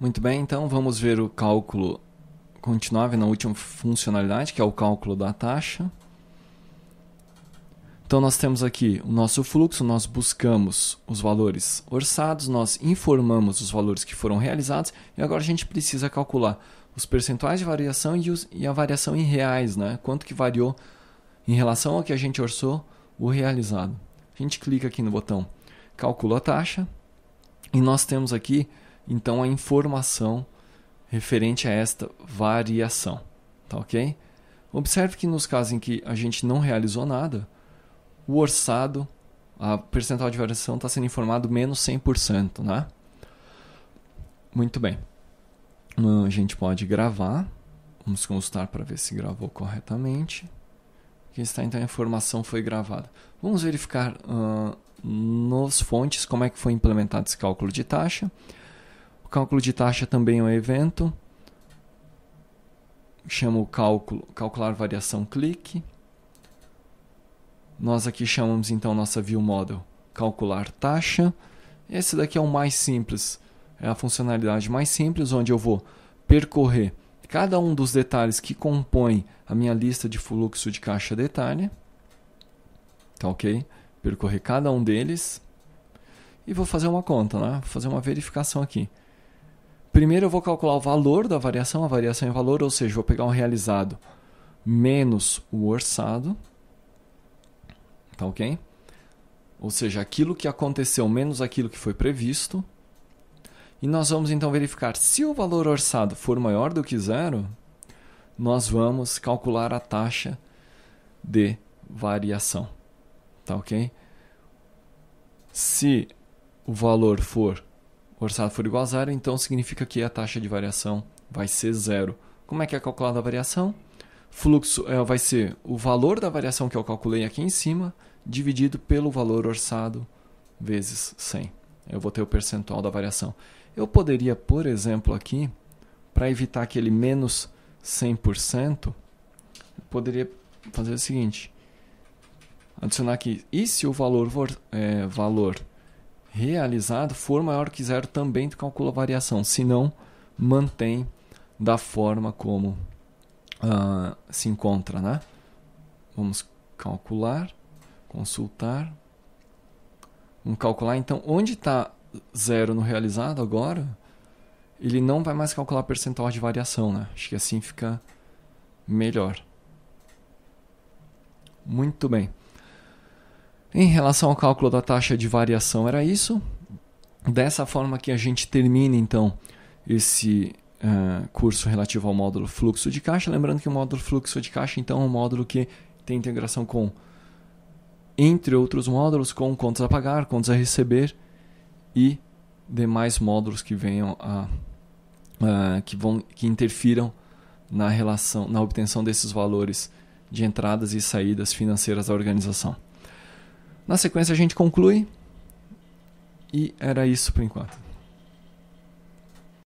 Muito bem, então vamos ver o cálculo, continuar na última funcionalidade, que é o cálculo da taxa. Então nós temos aqui o nosso fluxo, nós buscamos os valores orçados, nós informamos os valores que foram realizados e agora a gente precisa calcular os percentuais de variação e a variação em reais, né? Quanto que variou em relação ao que a gente orçou o realizado. A gente clica aqui no botão calcula a taxa e nós temos aqui então a informação referente a esta variação, tá ok? Observe que nos casos em que a gente não realizou nada, o orçado, a percentual de variação está sendo informado menos 100%, né? Muito bem. A gente pode gravar. Vamos consultar para ver se gravou corretamente. Aqui está, então, a informação foi gravada. Vamos verificar nos fontes como é que foi implementado esse cálculo de taxa. O cálculo de taxa também é um evento. Chama o cálculo, calcular variação clique. Nós aqui chamamos então nossa ViewModel calcular taxa. Esse daqui é o mais simples, é a funcionalidade mais simples, onde eu vou percorrer cada um dos detalhes que compõem a minha lista de fluxo de caixa detalhe. Tá ok? Percorrer cada um deles e vou fazer uma conta, né? Vou fazer uma verificação aqui. Primeiro eu vou calcular o valor da variação, a variação em valor, ou seja, vou pegar o realizado menos o orçado. Tá ok? Ou seja, aquilo que aconteceu menos aquilo que foi previsto. E nós vamos então verificar se o valor orçado for maior do que zero, nós vamos calcular a taxa de variação. Tá ok? Se o valor orçado for igual a zero, então significa que a taxa de variação vai ser zero. Como é que é calculada a variação? Fluxo vai ser o valor da variação que eu calculei aqui em cima, dividido pelo valor orçado, vezes 100. Eu vou ter o percentual da variação. Eu poderia, por exemplo, aqui, para evitar aquele menos 100%, eu poderia fazer o seguinte, adicionar aqui, e se o valor realizado for maior que zero, também tu calcula a variação, se não, mantém da forma como se encontra, né? Vamos calcular, consultar. Vamos calcular, então, onde está zero no realizado agora, ele não vai mais calcular percentual de variação, né? Acho que assim fica melhor. Muito bem. Em relação ao cálculo da taxa de variação, era isso. Dessa forma que a gente termina, então, esse curso relativo ao módulo fluxo de caixa. Lembrando que o módulo fluxo de caixa então é um módulo que tem integração com, entre outros módulos, com contas a pagar, contas a receber e demais módulos que venham que interfiram na relação, na obtenção desses valores de entradas e saídas financeiras da organização. Na sequência a gente conclui e era isso por enquanto.